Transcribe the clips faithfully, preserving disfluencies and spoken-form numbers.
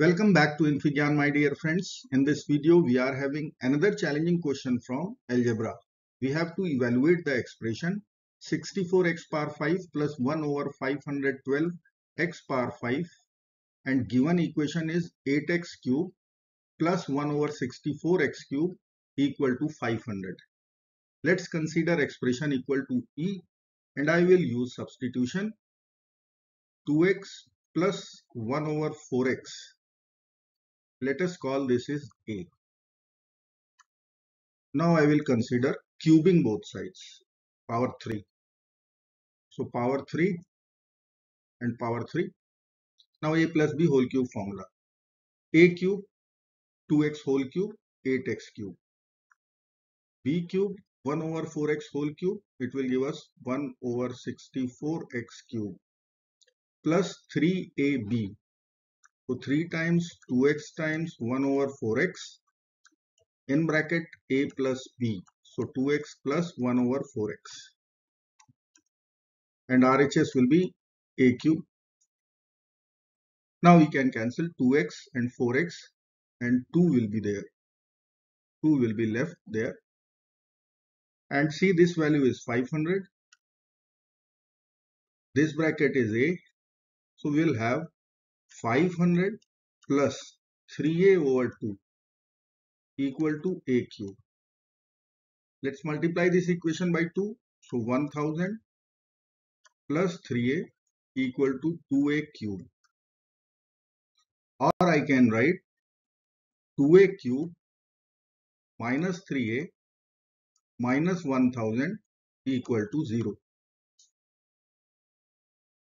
Welcome back to Infigyan, my dear friends. In this video, we are having another challenging question from algebra. We have to evaluate the expression sixty-four x power five plus one over five hundred twelve x power five, and given equation is eight x cubed plus one over sixty-four x cubed equal to five hundred. Let's consider expression equal to E, and I will use substitution. two x plus one over four x. Let us call this is A. Now I will consider cubing both sides, power three. So power three and power three. Now A plus B whole cube formula. A cube, two x whole cube, eight x cube. B cube, one over four x whole cube, it will give us one over sixty-four x cube. Plus three a b. So three times two x times one over four x in bracket a plus b. So two x plus one over four x. And R H S will be a cube. Now we can cancel two x and four x, and two will be there. two will be left there. And see, this value is five hundred. This bracket is a. So we will have five hundred plus three a over two equal to a cube. Let's multiply this equation by two. So one thousand plus three a equal to two a cubed. Or I can write two a cubed minus three a minus one thousand equal to zero.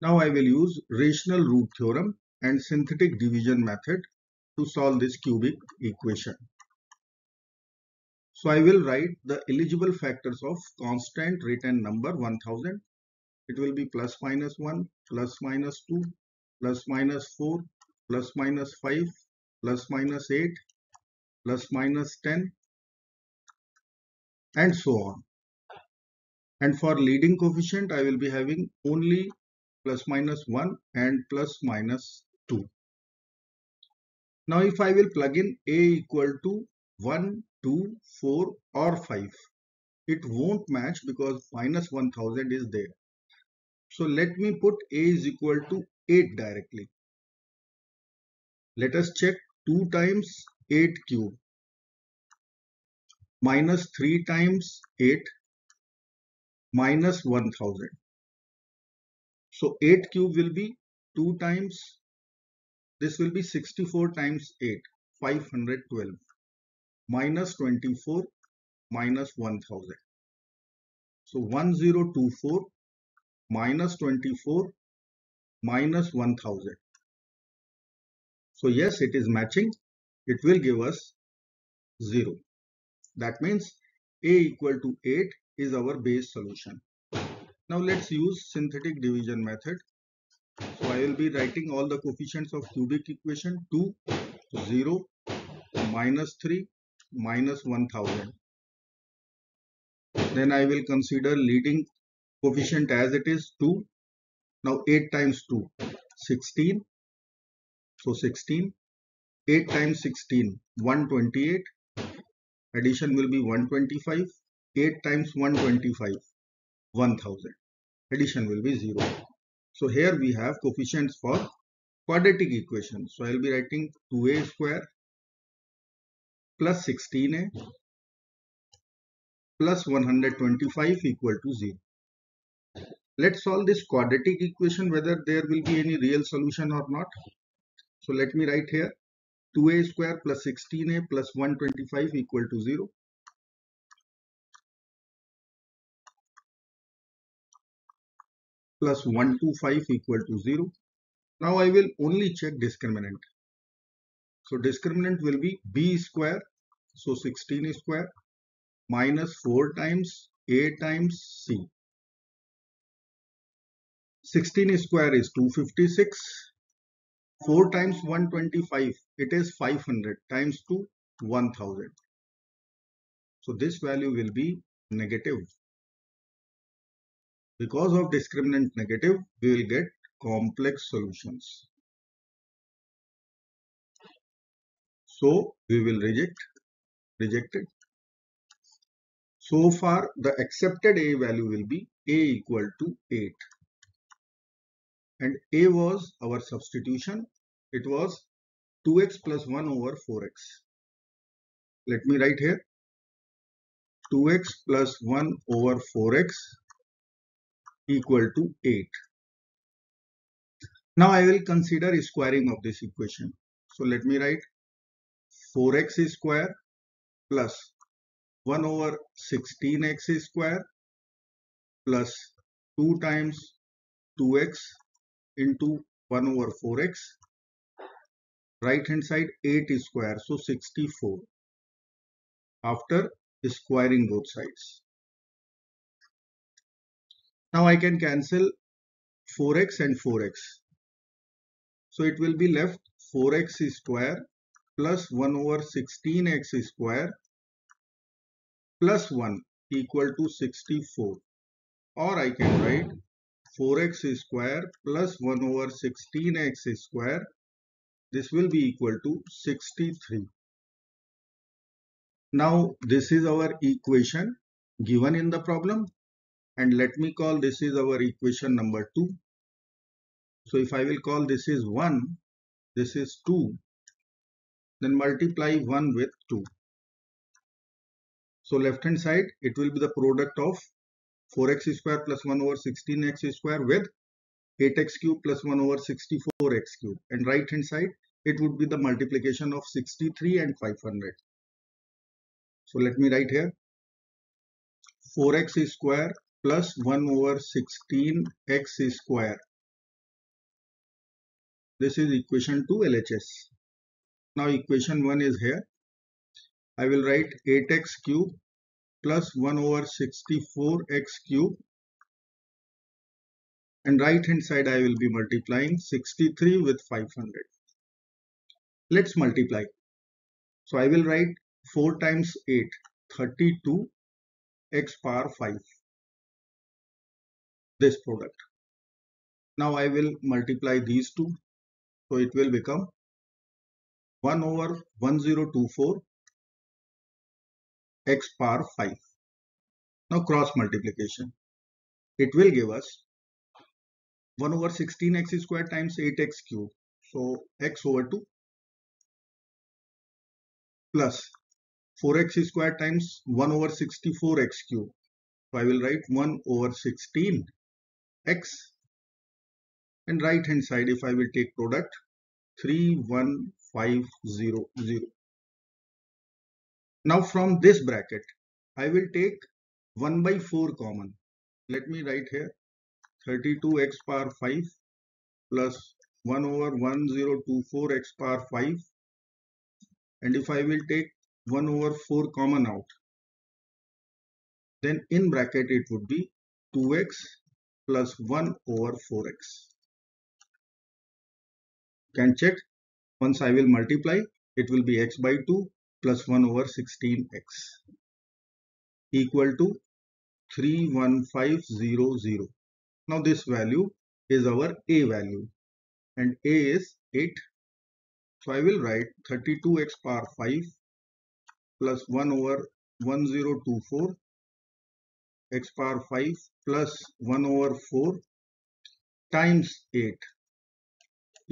Now I will use rational root theorem and synthetic division method to solve this cubic equation. So I will write the eligible factors of constant written number one thousand. It will be plus minus one, plus minus two, plus minus four, plus minus five, plus minus eight, plus minus ten, and so on. And for leading coefficient, I will be having only plus minus one and plus minus two. Now if I will plug in a equal to one, two, four or five, it won't match because minus one thousand is there. So let me put a is equal to eight directly. Let us check two times eight cubed minus three times eight minus one thousand. So eight cubed will be two times, this will be sixty-four times eight, five hundred twelve, minus twenty-four, minus one thousand. So one thousand twenty-four minus twenty-four minus one thousand. So yes, it is matching. It will give us zero. That means a equal to eight is our base solution. Now let's use synthetic division method. So I will be writing all the coefficients of cubic equation two, zero, minus three, minus one thousand. Then I will consider leading coefficient as it is two. Now eight times two, sixteen. So sixteen. eight times sixteen, one hundred twenty-eight. Addition will be one hundred twenty-five. eight times one hundred twenty-five. one thousand. Addition will be zero. So here we have coefficients for quadratic equation. So I will be writing two a square plus sixteen a plus one hundred twenty-five equal to zero. Let's solve this quadratic equation whether there will be any real solution or not. So let me write here two a square plus sixteen a plus one hundred twenty-five equal to zero. Plus one hundred twenty-five equal to zero. Now I will only check discriminant. So discriminant will be b square. So sixteen square minus four times a times c. sixteen square is two hundred fifty-six. four times one hundred twenty-five. It is five hundred times two, one thousand. So this value will be negative. Because of discriminant negative, we will get complex solutions. So we will reject, reject it. So far the accepted A value will be A equal to eight. And A was our substitution. It was two x plus one over four x. Let me write here. two x plus one over four x equal to eight. Now I will consider squaring of this equation. So let me write four x square plus one over sixteen x square plus two times two x into one over four x. Right hand side eight square, so sixty-four. After squaring both sides. Now I can cancel four x and four x. So it will be left four x square plus one over sixteen x square plus one equal to sixty-four. Or I can write four x square plus one over sixteen x square. This will be equal to sixty-three. Now this is our equation given in the problem. And let me call this is our equation number two. So if I will call this is one, this is two, then multiply one with two. So left hand side, it will be the product of four x square plus one over sixteen x square with eight x cube plus one over sixty-four x cube. And right hand side, it would be the multiplication of sixty-three and five hundred. So let me write here. four x square plus one over sixteen x square. This is equation two L H S. Now equation one is here. I will write eight x cube plus one over sixty-four x cube. And right hand side I will be multiplying sixty-three with five hundred. Let's multiply. So I will write four times eight, thirty-two x power five. This product. Now I will multiply these two. So it will become one over one thousand twenty-four x power five. Now cross multiplication. It will give us one over sixteen x square times eight x cube. So x over two plus four x square times one over sixty-four x cube. So I will write one over sixteen x. And right hand side, if I will take product, three one five zero zero. Now from this bracket, I will take one by four common. Let me write here, thirty-two x power five plus one over one thousand twenty-four x power five. And if I will take one over four common out, then in bracket it would be two x plus one over four x. Can check. Once I will multiply, it will be x by two plus one over sixteen x equal to three one five zero zero. Now this value is our A value and A is eight. So I will write thirty-two x power five plus one over one thousand twenty-four x power five plus one over four times eight.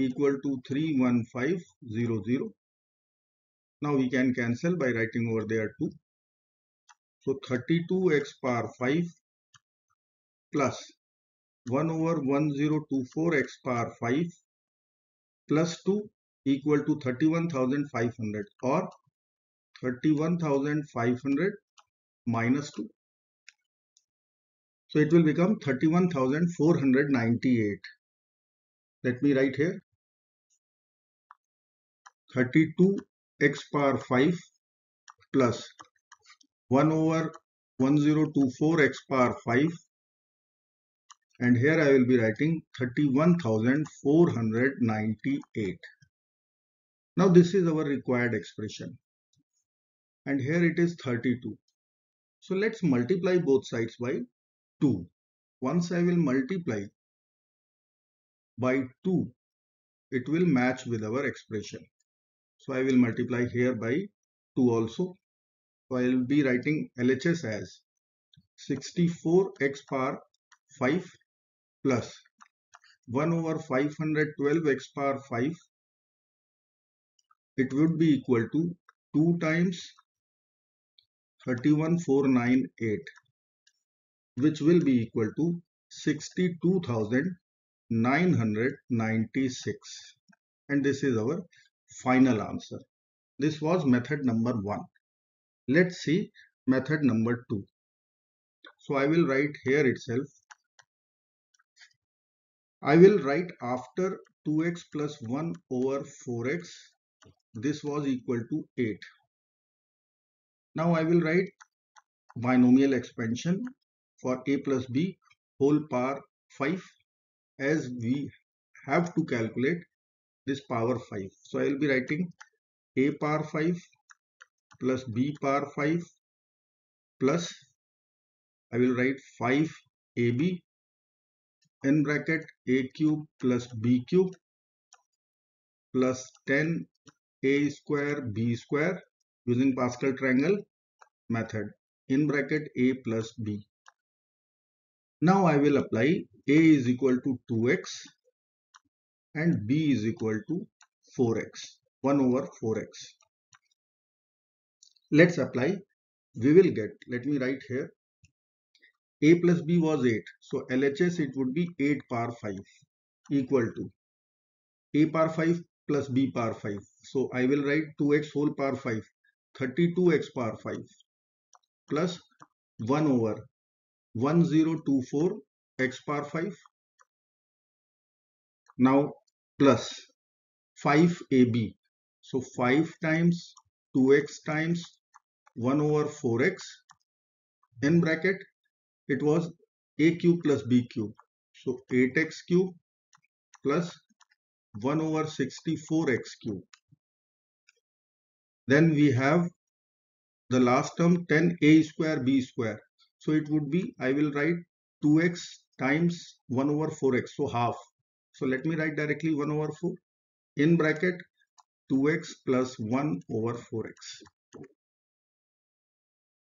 Equal to three one five zero zero. Now we can cancel by writing over there two. So thirty-two x power five plus one over one thousand twenty-four x power five plus two equal to thirty-one thousand five hundred or thirty-one thousand five hundred minus two. So it will become thirty-one thousand four hundred ninety-eight. Let me write here thirty-two x power five plus one over one thousand twenty-four x power five, and here I will be writing thirty-one thousand four hundred ninety-eight. Now this is our required expression and here it is thirty-two. So let's multiply both sides by two. Once I will multiply by two, it will match with our expression. So I will multiply here by two also. So I will be writing L H S as sixty-four x power five plus one over five hundred twelve x power five. It would be equal to two times thirty-one thousand four hundred ninety-eight, which will be equal to sixty-two thousand nine hundred ninety-six, and this is our final answer. This was method number one. Let's see method number two. So I will write here itself. I will write after two x plus one over four x. This was equal to eight. Now I will write binomial expansion for a plus b whole power five, as we have to calculate this power five. So I will be writing a power five plus b power five plus I will write five a b in bracket a cube plus b cube plus ten a square b square using Pascal triangle method in bracket a plus b. Now I will apply a is equal to two x and b is equal to four x, one over four x. Let's apply. We will get, let me write here, a plus b was eight. So L H S it would be eight power five equal to a power five plus b power five. So I will write two x whole power five, thirty-two x power five plus one over ten twenty-four x power five. Now plus five a b. So five times two x times one over four x in bracket it was a cube plus b cube. So eight x cube plus one over sixty-four x cube. Then we have the last term ten a square b square. So it would be, I will write two x times one over four x, so half. So let me write directly one over four in bracket two x plus one over four x.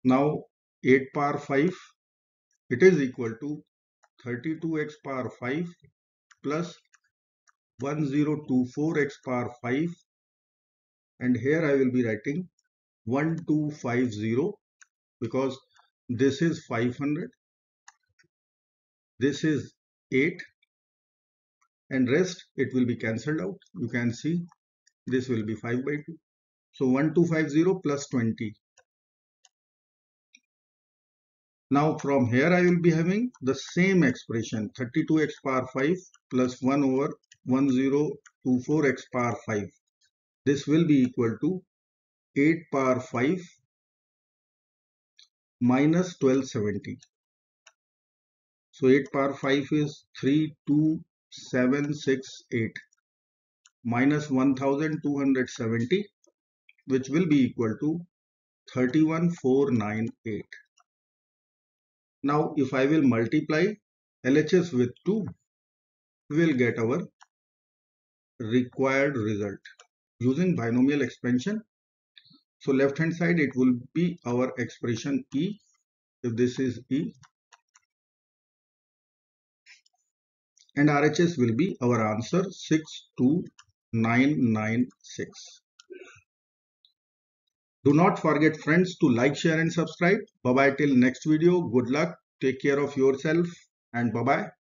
Now eight power five it is equal to thirty-two x power five plus ten twenty-four x power five, and here I will be writing one two five zero because this is five hundred, this is eight, and rest it will be cancelled out. You can see this will be five by two. So one two five zero plus twenty. Now from here I will be having the same expression thirty-two x power five plus one over ten twenty-four x power five. This will be equal to eight power five minus twelve seventy. So eight power five is thirty-two thousand seven hundred sixty-eight minus one thousand two hundred seventy, which will be equal to thirty-one thousand four hundred ninety-eight. Now if I will multiply L H S with two, we will get our required result using binomial expansion. So left hand side it will be our expression E, if this is E, and R H S will be our answer six two nine nine six. Do not forget friends to like, share and subscribe. Bye bye till next video. Good luck. Take care of yourself and bye bye.